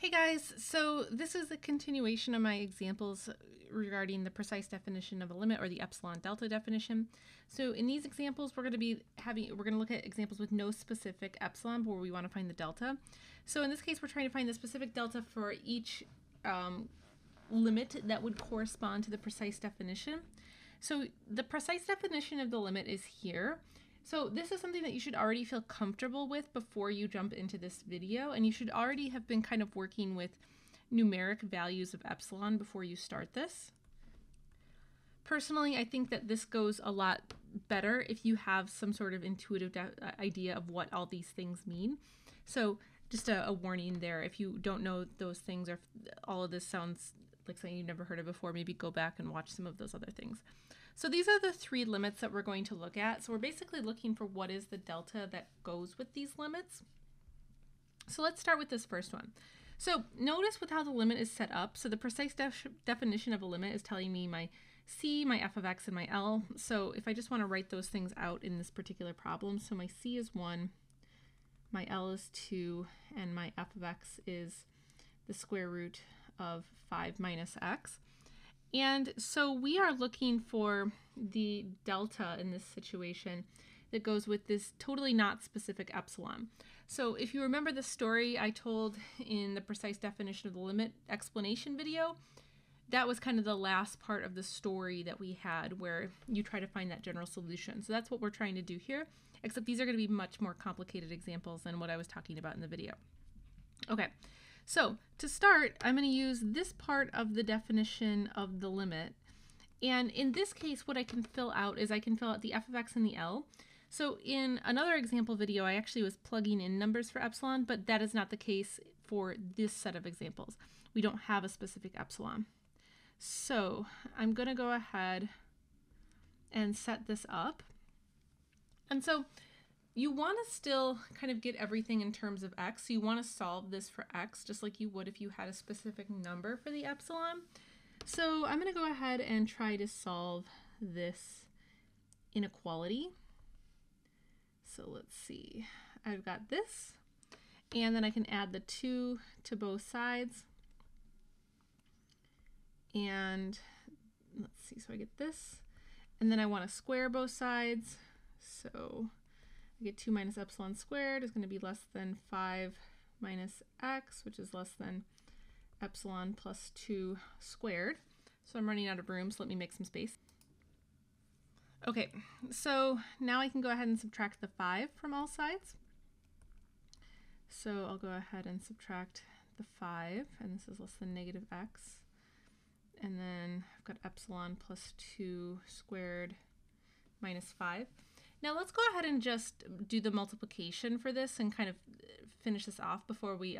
Hey guys, so this is a continuation of my examples regarding the precise definition of a limit, or the epsilon delta definition. So in these examples, we're going to look at examples with no specific epsilon, but where we want to find the delta. So in this case, we're trying to find the specific delta for each limit that would correspond to the precise definition. So the precise definition of the limit is here. So this is something that you should already feel comfortable with before you jump into this video, and you should already have been kind of working with numeric values of epsilon before you start this. Personally, I think that this goes a lot better if you have some sort of intuitive idea of what all these things mean. So just a warning there, if you don't know those things, or if all of this sounds like something you've never heard of before, maybe go back and watch some of those other things. So these are the three limits that we're going to look at. So we're basically looking for what is the delta that goes with these limits. So let's start with this first one. So notice with how the limit is set up. So the precise definition of a limit is telling me my c, my f of x, and my l. So if I just want to write those things out in this particular problem, so my c is 1, my l is 2, and my f of x is the square root of 5 minus x. And so we are looking for the delta in this situation that goes with this totally not specific epsilon. So if you remember the story I told in the precise definition of the limit explanation video, that was kind of the last part of the story that we had where you try to find that general solution. So that's what we're trying to do here, except these are going to be much more complicated examples than what I was talking about in the video. Okay. So to start, I'm going to use this part of the definition of the limit. And in this case, what I can fill out is I can fill out the f of x and the l. So in another example video, I actually was plugging in numbers for epsilon, but that is not the case for this set of examples. We don't have a specific epsilon. So I'm going to go ahead and set this up. And so you want to still kind of get everything in terms of x, so you want to solve this for x just like you would if you had a specific number for the epsilon. So I'm going to go ahead and try to solve this inequality. So let's see, I've got this, and then I can add the 2 to both sides, and let's see, so I get this, and then I want to square both sides, so I get 2 minus epsilon squared is going to be less than 5 minus x, which is less than epsilon plus 2 squared. So I'm running out of room, so let me make some space. Okay, so now I can go ahead and subtract the 5 from all sides. So I'll go ahead and subtract the 5, and this is less than negative x. And then I've got epsilon plus 2 squared minus 5. Now let's go ahead and just do the multiplication for this and kind of finish this off before we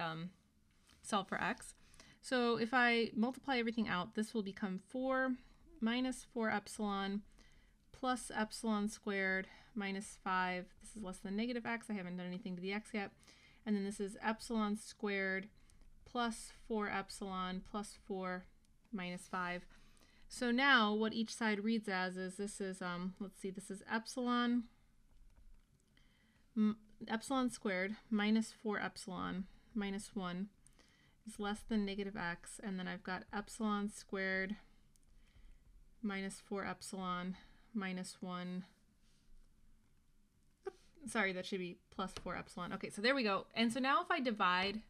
solve for x. So if I multiply everything out, this will become 4 minus 4 epsilon plus epsilon squared minus 5. This is less than negative x. I haven't done anything to the x yet. And then this is epsilon squared plus 4 epsilon plus 4 minus 5. So now what each side reads as is this is, let's see, this is epsilon squared minus 4 epsilon minus 1 is less than negative x. And then I've got epsilon squared minus 4 epsilon minus 1. Oops, sorry, that should be plus 4 epsilon. Okay, so there we go. And so now if I divide,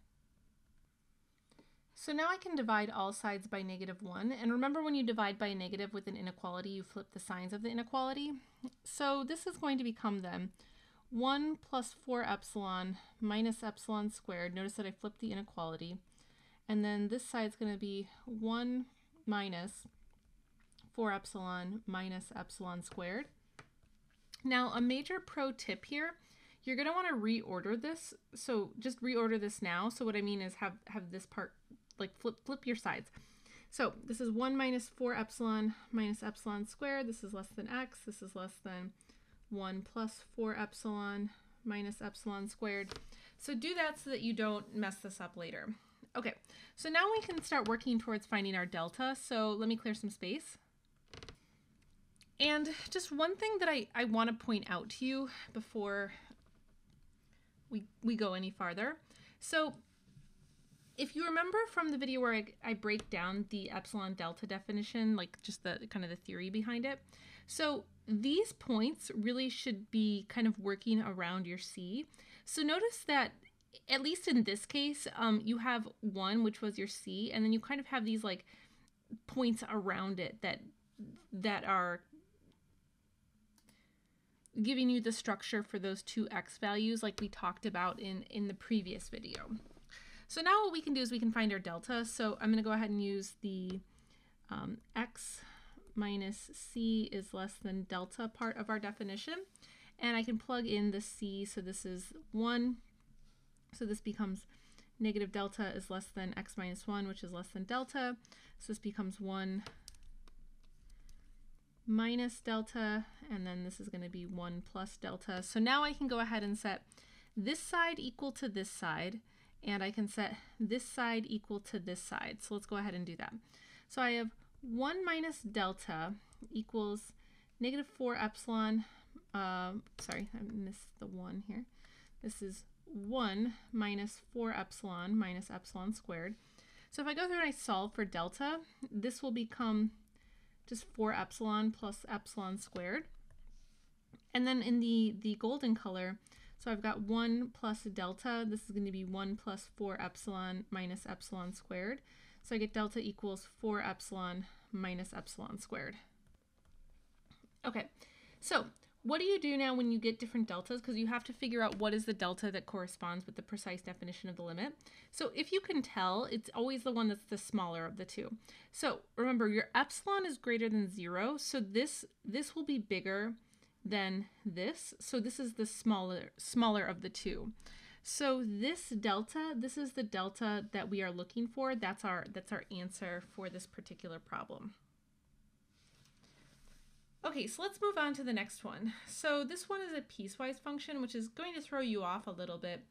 so now I can divide all sides by negative 1. And remember, when you divide by a negative with an inequality, you flip the signs of the inequality. So this is going to become then 1 plus 4 epsilon minus epsilon squared. Notice that I flipped the inequality. And then this side's going to be 1 minus 4 epsilon minus epsilon squared. Now, a major pro tip here. You're going to want to reorder this. So just reorder this now. So what I mean is have this part, like flip your sides. So this is 1 minus 4 epsilon minus epsilon squared. This is less than x. This is less than 1 plus 4 epsilon minus epsilon squared. So do that so that you don't mess this up later. Okay, so now we can start working towards finding our delta. So let me clear some space. And just one thing that I want to point out to you before we go any farther. So If you remember from the video where I break down the epsilon delta definition, like just the kind of the theory behind it. So these points really should be kind of working around your C. So notice that at least in this case, you have one, which was your C, and then you kind of have these like points around it that are giving you the structure for those two X values like we talked about in the previous video. So now what we can do is we can find our delta. So I'm gonna go ahead and use the X minus C is less than delta part of our definition. And I can plug in the C, so this is 1. So this becomes negative delta is less than X minus 1, which is less than delta. So this becomes 1 minus delta, and then this is gonna be 1 plus delta. So now I can go ahead and set this side equal to this side, and I can set this side equal to this side. So let's go ahead and do that. So I have 1 minus delta equals negative 4 epsilon, sorry, I missed the 1 here. This is 1 minus 4 epsilon minus epsilon squared. So if I go through and I solve for delta, this will become just 4 epsilon plus epsilon squared. And then in the golden color, so I've got 1 plus delta. This is going to be 1 plus 4 epsilon minus epsilon squared. So I get delta equals 4 epsilon minus epsilon squared. Okay, so what do you do now when you get different deltas? Because you have to figure out what is the delta that corresponds with the precise definition of the limit. So if you can tell, it's always the one that's the smaller of the two. So remember, your epsilon is greater than 0, so this will be bigger than this. So this is the smaller of the two. So this delta, this is the delta that we are looking for. That's our answer for this particular problem. Okay, so let's move on to the next one. So this one is a piecewise function, which is going to throw you off a little bit,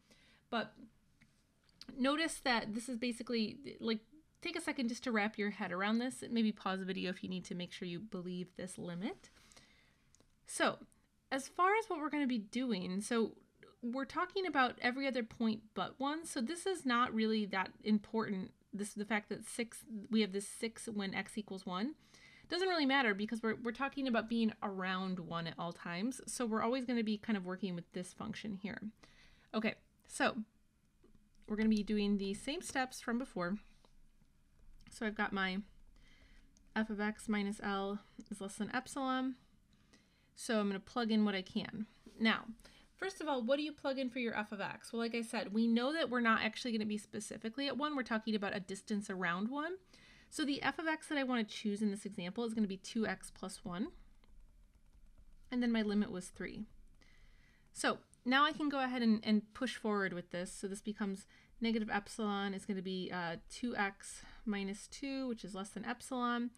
but notice that this is basically like, take a second just to wrap your head around this. Maybe pause the video if you need to make sure you believe this limit. So as far as what we're going to be doing, so we're talking about every other point but one. So this is not really that important. This is the fact that we have this 6 when X equals 1. Doesn't really matter because we're talking about being around 1 at all times. So we're always going to be kind of working with this function here. Okay, so we're going to be doing the same steps from before. So I've got my f of x minus L is less than epsilon. So I'm going to plug in what I can. Now, first of all, what do you plug in for your f of x? Well, like I said, we know that we're not actually going to be specifically at 1. We're talking about a distance around 1. So the f of x that I want to choose in this example is going to be 2x plus 1. And then my limit was 3. So now I can go ahead and push forward with this. So this becomes negative epsilon is going to be 2x minus 2, which is less than epsilon.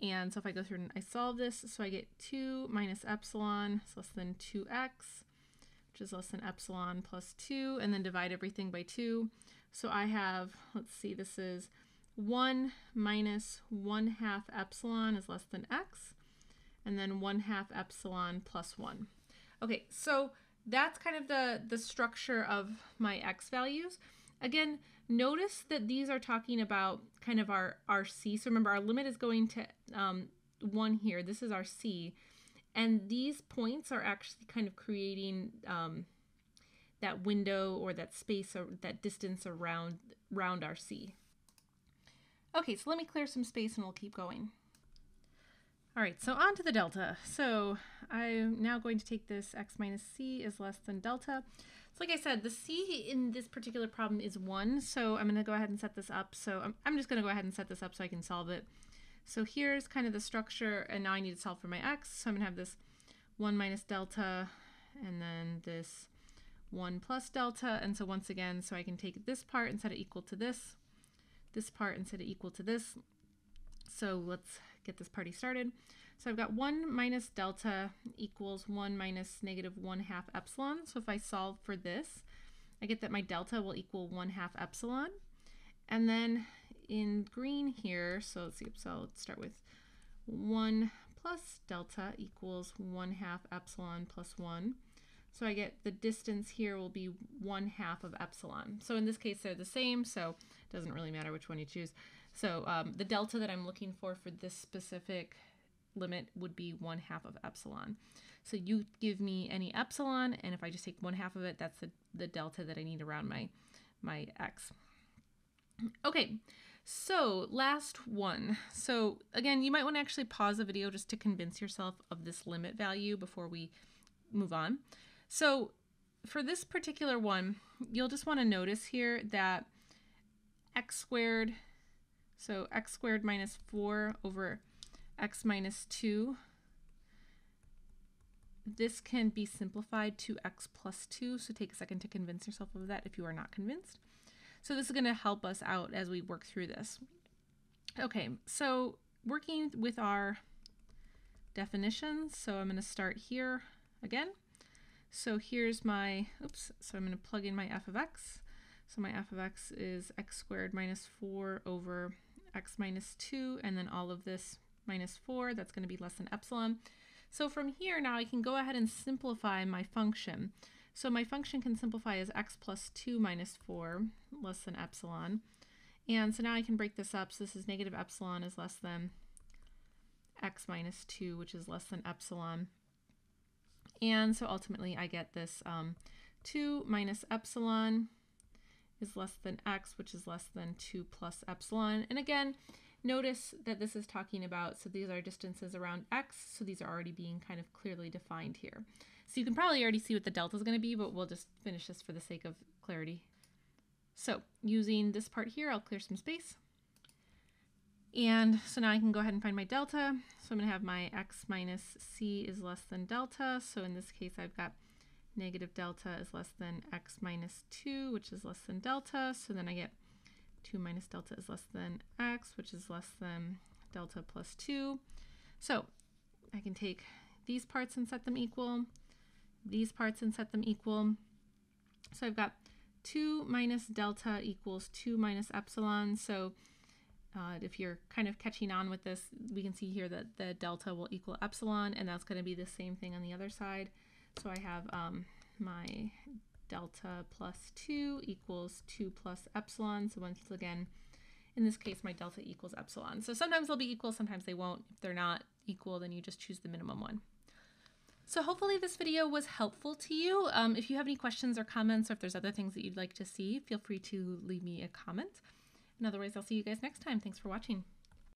And so if I go through and I solve this, so I get 2 minus epsilon is less than 2x, which is less than epsilon plus 2, and then divide everything by 2. So I have, let's see, this is 1 minus 1/2 epsilon is less than x, and then 1/2 epsilon plus 1. Okay, so that's kind of the structure of my x values. Again, notice that these are talking about kind of our c. So remember, our limit is going to 1 here. This is our c. And these points are actually kind of creating that window or that space or that distance around our c. Okay, so let me clear some space and we'll keep going. All right, so on to the delta. So I'm now going to take this x minus c is less than delta. So like I said, the c in this particular problem is 1, so I'm going to go ahead and set this up. So I'm just going to go ahead and set this up so I can solve it. So here's kind of the structure, and now I need to solve for my x. So I'm going to have this 1 minus delta, and then this 1 plus delta. And so once again, so I can take this part and set it equal to this. This part and set it equal to this. So let's get this party started. So I've got 1 minus delta equals 1 minus negative 1/2 epsilon. So if I solve for this, I get that my delta will equal 1/2 epsilon. And then in green here, so let's see, so let's start with 1 plus delta equals 1/2 epsilon plus 1. So I get the distance here will be 1/2 of epsilon. So in this case, they're the same. So doesn't really matter which one you choose. So the delta that I'm looking for this specific limit would be 1/2 of epsilon. So you give me any epsilon, and if I just take 1/2 of it, that's the delta that I need around my x. Okay, so last one. So again, you might want to actually pause the video just to convince yourself of this limit value before we move on. So for this particular one, you'll just want to notice here that x squared, so x squared minus 4 over x minus 2, this can be simplified to x plus 2, so take a second to convince yourself of that if you are not convinced. So this is going to help us out as we work through this. Okay, so working with our definitions, so I'm going to start here again. So here's my, oops, so I'm going to plug in my f of x. So my f of x is x squared minus 4 over x minus 2, and then all of this minus 4, that's going to be less than epsilon. So from here now I can go ahead and simplify my function. So my function can simplify as x plus 2 minus 4 less than epsilon. And so now I can break this up. So this is negative epsilon is less than x minus 2, which is less than epsilon. And so ultimately I get this 2 minus epsilon is less than x, which is less than 2 plus epsilon. And again, notice that this is talking about, so these are distances around x, so these are already being kind of clearly defined here. So you can probably already see what the delta is going to be, but we'll just finish this for the sake of clarity. So using this part here, I'll clear some space. And so now I can go ahead and find my delta. So I'm going to have my x minus c is less than delta. So in this case, I've got negative delta is less than x minus 2, which is less than delta. So then I get 2 minus delta is less than x, which is less than delta plus 2. So I can take these parts and set them equal, these parts and set them equal. So I've got 2 minus delta equals 2 minus epsilon. So if you're kind of catching on with this, we can see here that the delta will equal epsilon, and that's going to be the same thing on the other side. So I have my delta plus 2 equals 2 plus epsilon. So once again, in this case, my delta equals epsilon. So sometimes they'll be equal, sometimes they won't. If they're not equal, then you just choose the minimum one. So hopefully this video was helpful to you. If you have any questions or comments, or if there's other things that you'd like to see, feel free to leave me a comment. And otherwise, I'll see you guys next time. Thanks for watching.